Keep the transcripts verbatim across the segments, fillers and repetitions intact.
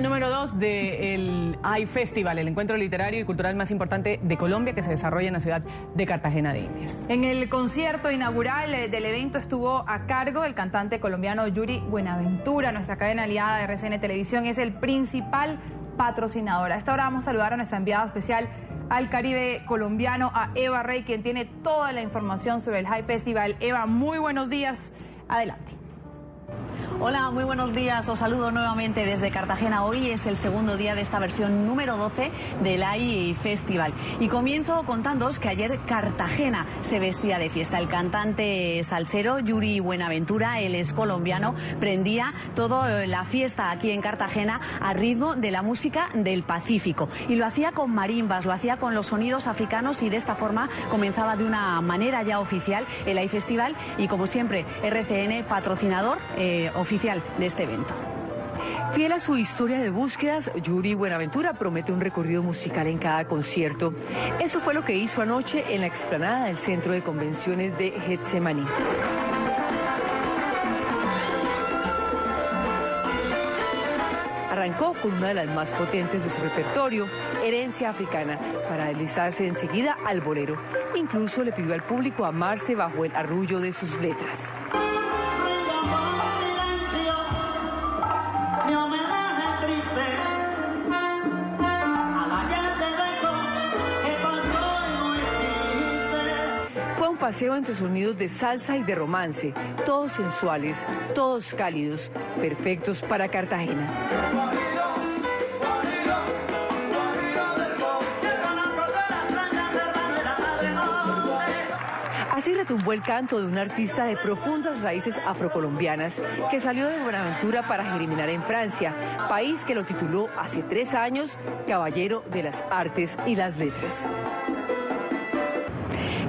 día número dos del Hay Festival, el encuentro literario y cultural más importante de Colombia, que se desarrolla en la ciudad de Cartagena de Indias. En el concierto inaugural del evento estuvo a cargo el cantante colombiano Yuri Buenaventura. Nuestra cadena aliada de R C N Televisión es el principal patrocinador. A esta hora vamos a saludar a nuestra enviada especial al Caribe colombiano, a Eva Rey, quien tiene toda la información sobre el Hay Festival. Eva, muy buenos días. Adelante. Hola, muy buenos días. Os saludo nuevamente desde Cartagena. Hoy es el segundo día de esta versión número doce del Hay Festival. Y comienzo contándoos que ayer Cartagena se vestía de fiesta. El cantante salsero Yuri Buenaventura, él es colombiano, prendía toda la fiesta aquí en Cartagena al ritmo de la música del Pacífico. Y lo hacía con marimbas, lo hacía con los sonidos africanos y de esta forma comenzaba de una manera ya oficial el Hay Festival. Y como siempre, R C N, patrocinador eh, oficial. oficial de este evento. Fiel a su historia de búsquedas, Yuri Buenaventura promete un recorrido musical en cada concierto. Eso fue lo que hizo anoche en la explanada del Centro de Convenciones de Getsemaní. Arrancó con una de las más potentes de su repertorio, Herencia Africana, para deslizarse enseguida al bolero. Incluso le pidió al público amarse bajo el arrullo de sus letras. Paseo entre sonidos de salsa y de romance, todos sensuales, todos cálidos, perfectos para Cartagena. Así retumbó el canto de un artista de profundas raíces afrocolombianas que salió de Buenaventura para germinar en Francia, país que lo tituló hace tres años Caballero de las Artes y las Letras.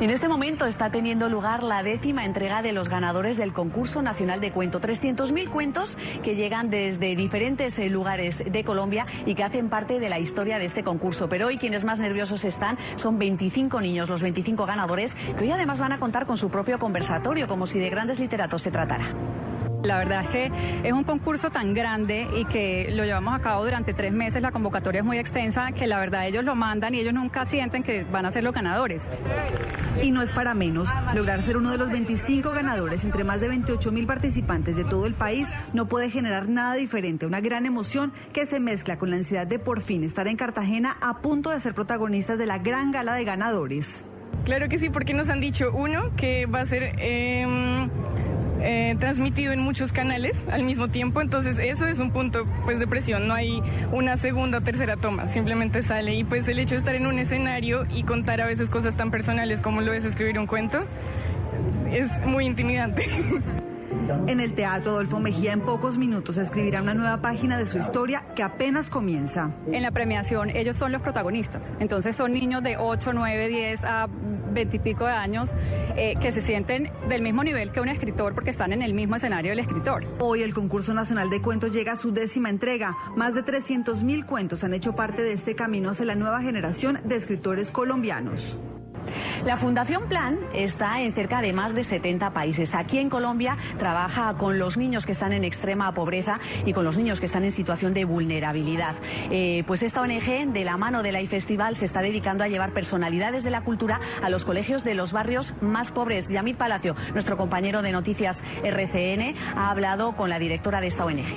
En este momento está teniendo lugar la décima entrega de los ganadores del concurso nacional de cuento. trescientos mil cuentos que llegan desde diferentes lugares de Colombia y que hacen parte de la historia de este concurso. Pero hoy quienes más nerviosos están son veinticinco niños, los veinticinco ganadores, que hoy además van a contar con su propio conversatorio, como si de grandes literatos se tratara. La verdad es que es un concurso tan grande y que lo llevamos a cabo durante tres meses, la convocatoria es muy extensa, que la verdad ellos lo mandan y ellos nunca sienten que van a ser los ganadores. Y no es para menos, lograr ser uno de los veinticinco ganadores entre más de veintiocho mil participantes de todo el país no puede generar nada diferente, una gran emoción que se mezcla con la ansiedad de por fin estar en Cartagena a punto de ser protagonistas de la gran gala de ganadores. Claro que sí, porque nos han dicho, uno, que va a ser... Eh... Eh, transmitido en muchos canales al mismo tiempo, entonces eso es un punto pues de presión, no hay una segunda o tercera toma, simplemente sale, y pues el hecho de estar en un escenario y contar a veces cosas tan personales como lo es escribir un cuento es muy intimidante. En el Teatro Adolfo Mejía en pocos minutos escribirá una nueva página de su historia que apenas comienza. En la premiación ellos son los protagonistas, entonces son niños de ocho, nueve, diez a veinte y pico de años eh, que se sienten del mismo nivel que un escritor porque están en el mismo escenario del escritor. Hoy el concurso nacional de cuentos llega a su décima entrega. Más de trescientos mil cuentos han hecho parte de este camino hacia la nueva generación de escritores colombianos. La Fundación Plan está en cerca de más de setenta países. Aquí en Colombia trabaja con los niños que están en extrema pobreza y con los niños que están en situación de vulnerabilidad. Eh, pues esta O N G, de la mano del Hay Festival, se está dedicando a llevar personalidades de la cultura a los colegios de los barrios más pobres. Yamid Palacio, nuestro compañero de Noticias R C N, ha hablado con la directora de esta O N G.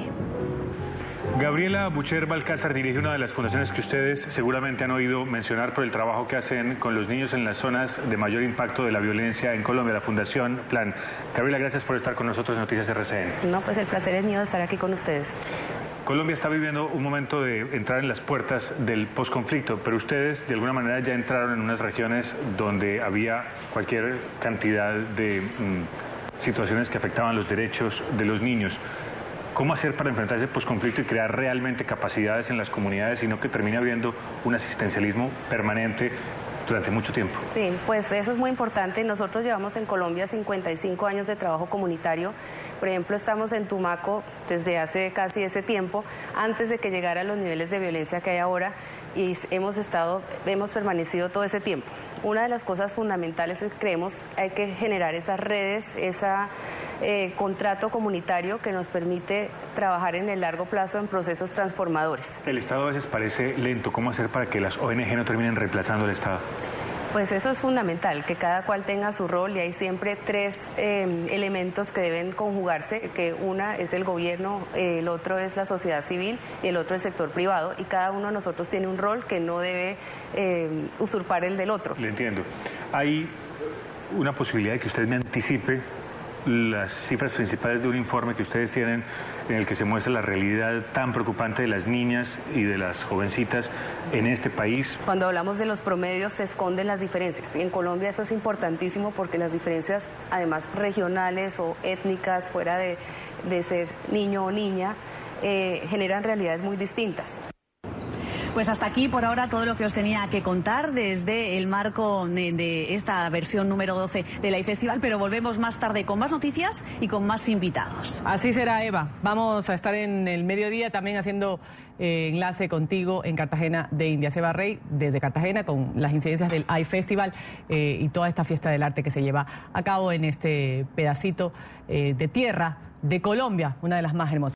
Gabriela Bucher Balcázar dirige una de las fundaciones que ustedes seguramente han oído mencionar por el trabajo que hacen con los niños en las zonas de mayor impacto de la violencia en Colombia, la Fundación Plan. Gabriela, gracias por estar con nosotros en Noticias R C N. No, pues el placer es mío de estar aquí con ustedes. Colombia está viviendo un momento de entrar en las puertas del posconflicto, pero ustedes de alguna manera ya entraron en unas regiones donde había cualquier cantidad de mmm, situaciones que afectaban los derechos de los niños. ¿Cómo hacer para enfrentar ese posconflicto y crear realmente capacidades en las comunidades y no que termine habiendo un asistencialismo permanente durante mucho tiempo? Sí, pues eso es muy importante. Nosotros llevamos en Colombia cincuenta y cinco años de trabajo comunitario. Por ejemplo, estamos en Tumaco desde hace casi ese tiempo, antes de que llegara a los niveles de violencia que hay ahora, y hemos, estado, hemos permanecido todo ese tiempo. una de las cosas fundamentales es, creemos, hay que generar esas redes, ese eh, contrato comunitario que nos permite trabajar en el largo plazo en procesos transformadores. El Estado a veces parece lento. ¿Cómo hacer para que las O N G no terminen reemplazando al Estado? Pues eso es fundamental, que cada cual tenga su rol, y hay siempre tres eh, elementos que deben conjugarse, que una es el gobierno, eh, el otro es la sociedad civil y el otro el sector privado, y cada uno de nosotros tiene un rol que no debe eh, usurpar el del otro. Le entiendo. Hay una posibilidad de que usted me anticipe las cifras principales de un informe que ustedes tienen en el que se muestra la realidad tan preocupante de las niñas y de las jovencitas en este país. Cuando hablamos de los promedios se esconden las diferencias, y en Colombia eso es importantísimo porque las diferencias, además regionales o étnicas, fuera de, de ser niño o niña, eh, generan realidades muy distintas. Pues hasta aquí por ahora todo lo que os tenía que contar desde el marco de, de esta versión número doce del Hay Festival, pero volvemos más tarde con más noticias y con más invitados. Así será, Eva. Vamos a estar en el mediodía también haciendo eh, enlace contigo en Cartagena de Indias. Eva Rey, desde Cartagena, con las incidencias del Hay Festival eh, y toda esta fiesta del arte que se lleva a cabo en este pedacito eh, de tierra de Colombia, una de las más hermosas.